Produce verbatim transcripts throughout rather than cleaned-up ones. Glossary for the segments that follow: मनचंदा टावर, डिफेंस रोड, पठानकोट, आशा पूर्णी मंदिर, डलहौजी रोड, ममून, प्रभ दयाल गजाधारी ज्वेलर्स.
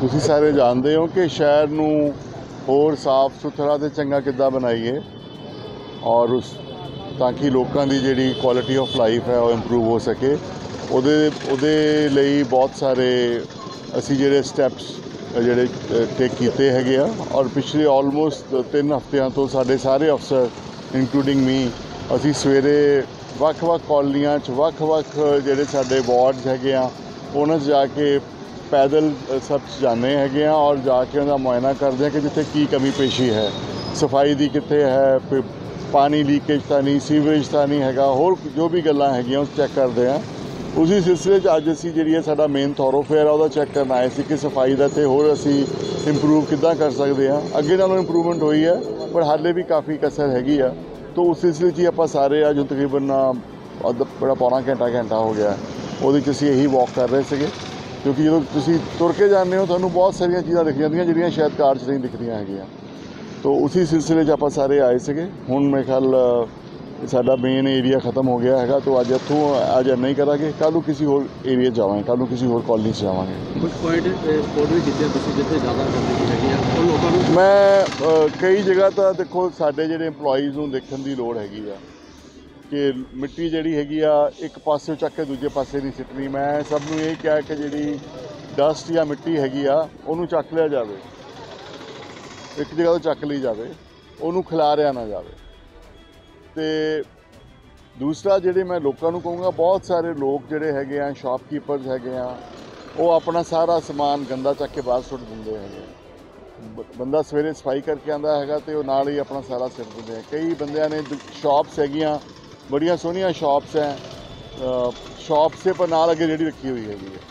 ਤੁਸੀਂ ਸਾਰੇ ਜਾਣਦੇ ਹੋ ਕਿ ਸ਼ਹਿਰ ਨੂੰ ਹੋਰ ਸਾਫ਼ ਸੁਥਰਾ ਤੇ ਚੰਗਾ ਕਿੱਦਾਂ ਬਣਾਈਏ ਔਰ ਉਸ ਤਾਂ ਕਿ ਲੋਕਾਂ ਦੀ ਜਿਹੜੀ ਕੁਆਲਿਟੀ ਆਫ ਲਾਈਫ ਹੈ ਉਹ ਇੰਪਰੂਵ ਹੋ ਸਕੇ। ਉਹਦੇ ਉਹਦੇ ਲਈ ਬਹੁਤ ਸਾਰੇ ਅਸੀਂ ਜਿਹੜੇ ਸਟੈਪਸ ਜਿਹੜੇ ਟੇਕ ਕੀਤੇ ਹੈਗੇ ਆ ਔਰ ਪਿਛਲੇ ਆਲਮੋਸਟ ਤਿੰਨ ਹਫ਼ਤਿਆਂ ਤੋਂ ਸਾਡੇ ਸਾਰੇ ਅਫਸਰ ਇਨਕਲੂਡਿੰਗ ਮੀ ਅਸੀਂ ਸਵੇਰੇ ਵੱਖ-ਵੱਖ ਕੌਲੀਆਂ 'ਚ ਵੱਖ-ਵੱਖ ਜਿਹੜੇ ਸਾਡੇ ਵਾਰਡਸ ਹੈਗੇ ਆ ਉਹਨਾਂ 'ਚ ਜਾ ਕੇ ਪੈਦਲ ਸਭ 'ਚ ਜਾਂਦੇ ਹੈਗੇ ਆ ਔਰ ਜਾ ਕੇ ਉਹਦਾ ਮੁਆਇਨਾ ਕਰਦੇ ਆ ਕਿ ਜਿੱਥੇ ਕੀ ਕਮੀ ਪੇਸ਼ੀ ਹੈ, ਸਫਾਈ ਦੀ ਕਿੱਥੇ ਹੈ, ਪਾਣੀ ਲੀਕੇਜ ਤਾਂ ਨਹੀਂ, ਸੀਵਰੇਜ ਤਾਂ ਨਹੀਂ ਹੈਗਾ, ਹੋਰ ਜੋ ਵੀ ਗੱਲਾਂ ਹੈਗੀਆਂ ਉਹ ਚੈੱਕ ਕਰਦੇ ਆ। उसी सिलसिले अज असी जी सा मेन थोरोफेयर है चैक करना आए थे कि सफाई का तो होर असी इंप्रूव किदा कर सकते हैं। अगे नालों इंप्रूवमेंट हुई है पर हाले भी काफ़ी कसर हैगी है, तो उस सिलसिले ही आप सारे अज तकरीबन बड़ा पौना घंटा घंटा हो गया वो असी यही वॉक कर रहे थे क्योंकि जो तुम तुर के जाने हो तो बहुत सारिया चीज़ा दिख जाए जो शायद कार नहीं दिख रही है। तो उसी सिलसिले आप सारे आए थे। हूँ मेरे ख्याल साडा मेन एरिया खत्म हो गया है, तो अज इतों अज नहीं करा कल किसी होर एरिया जावे कल किसी होर कॉलोनी जावे। कुछ पॉइंट रिपोर्ट भी जिथे ज़्यादा गंदगी मैं कई जगह तो देखो साडे जिहड़े एम्प्लॉइज़ नूं देखण दी लोड़ हैगी आ कि मिट्टी जिहड़ी हैगी आ एक पासे चक के दूजे पासे नहीं सिटनी। मैं सब नूं इह कहा कि जिहड़ी डस्ट या मिट्टी हैगी आ उहनूं चक लिया जावे, एक जगह तो चक ली जावे, उहनूं खिलारिया ना जावे। तो दूसरा जिहड़े मैं लोगों को कहूँगा बहुत सारे लोग जोड़े है शॉपकीपर्स है वो अपना सारा समान गंदा चक के बाहर सुट देंगे है। बंदा सवेरे सफाई करके आता है तो नाल ही अपना सारा सिट देंगे है। कई बंदियां ने शॉप्स हैगियां बड़िया सोहनिया शॉप्स हैं, शॉप्स से पर नाल अगे जी रखी हुई हैगी है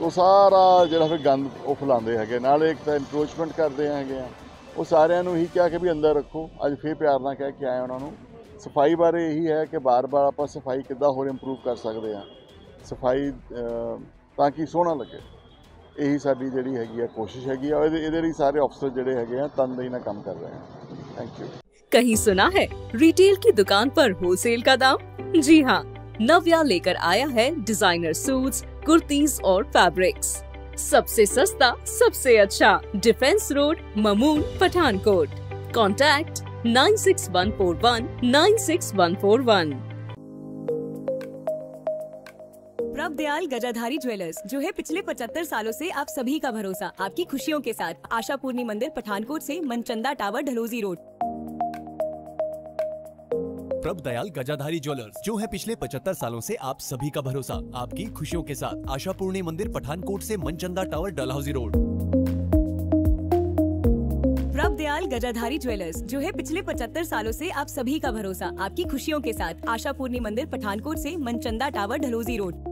तो सारा जो फिर गंद वो फैलाते हैं नाल एक तो इंक्रोचमेंट करते हैं। वो सारियां नूं ही क्या कि भी अंदर रखो, अज फिर प्यार नाल कह के आए उन्होंने। सफाई बारे यही है कि बार बार आप सफाई किद्दां होर इंप्रूव कर सकते हैं, सफाई ताकि सोहना लगे, यही साडी जिहड़ी हैगी कोशिश हैगी और इहदे लई सारे अफसर जिहड़े हैगे तनदेही नाल काम कर रहे हैं। Thank you. कहीं सुना है रिटेल की दुकान पर होलसेल का दाम? जी हाँ, नव्या लेकर आया है डिजाइनर सूट्स, कुर्तीज और फैब्रिक्स, सबसे सस्ता सबसे अच्छा। डिफेंस रोड, ममून, पठानकोट। Contact nine six one four one nine six one four one. प्रभ दयाल गजाधारी ज्वेलर्स जो है पिछले पचहत्तर सालों से आप सभी का भरोसा, आपकी खुशियों के साथ। आशा पूर्णी मंदिर पठानकोट से मनचंदा टावर, डलहौजी रोड। प्रभ दयाल गजाधारी ज्वेलर्स जो है पिछले पचहत्तर सालों से आप सभी का भरोसा, आपकी खुशियों के साथ। आशा पूर्णी मंदिर पठानकोट से मनचंदा टावर, डलहौजी रोड। प्रभ दयाल गजाधारी ज्वेलर्स जो है पिछले पचहत्तर सालों से आप सभी का भरोसा, आपकी खुशियों के साथ। आशा पूर्णी मंदिर पठानकोट से मनचंदा टावर, डलहौजी रोड।